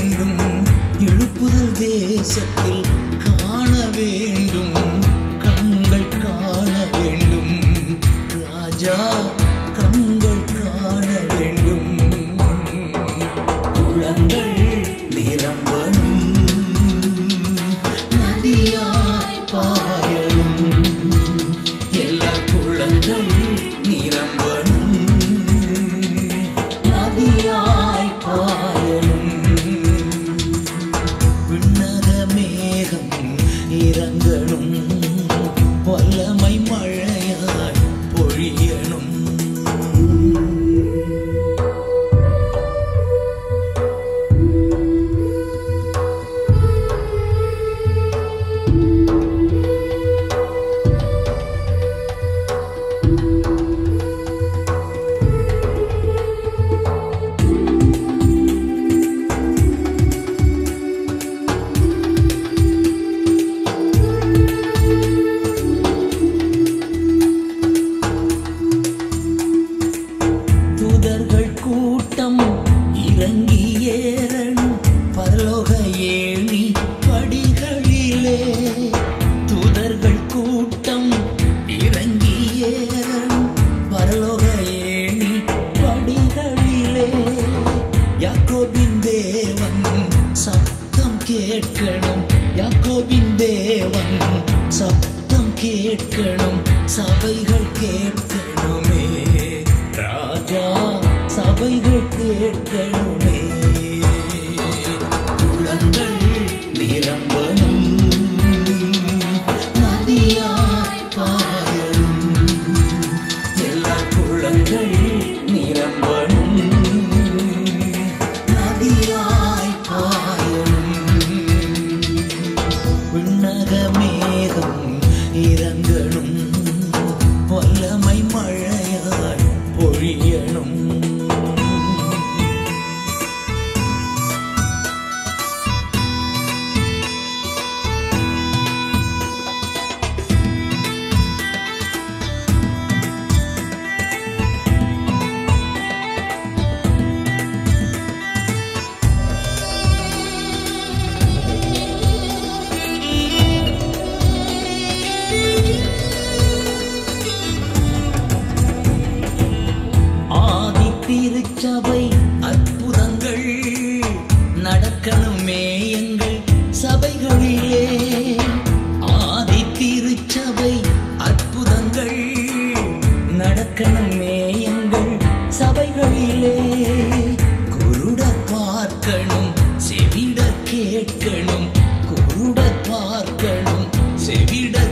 வேண்டும், எழுப்புதல் தேசத்தில் காண வேண்டும், கண்கள் காண வேண்டும் ராஜா, கண்கள் காண வேண்டும். குளங்கள் நிரம்பணும், நதியாய் பாயணும், எல்லா குளங்கள் நிரம்பணும், நதியாய் பாயணும். விண்ணக மேகம் இறங்கணும், வல்லமை மழையாய் பொழியணும். இறங்கி ஏறணும் பரலோக ஏணி படிகளிலே, தூதர்கள் கூட்டம் இறங்கி ஏறணும் பரலோக ஏணி படிகளிலே. யாக்கோபின் தேவன் சத்தம் கேட்கணும், யாக்கோபின் தேவன் சத்தம் கேட்கணும், சபைகள் கேட்கணுமே ராஜா, சபைகள் கேட்கணுமே. குளங்கள் நிரம்பணும், நதியாய் பாயணும், எல்லா குளங்கள் நிரம்பணும், நதியாய் பாயணும். விண்ணக மேகம் இறங்கணும், வல்லமை மழையாய் பொழியணும். திருச்சபை அற்புதங்கள் நடக்கணுமே எங்கள் சபைகளிலே, ஆதி திருச்சபை அற்புதங்கள் நடக்கணுமே எங்கள் சபைகளிலே. குருட பார்க்கணும், செவிட கேட்கணும், குருட பார்க்கணும், செவிட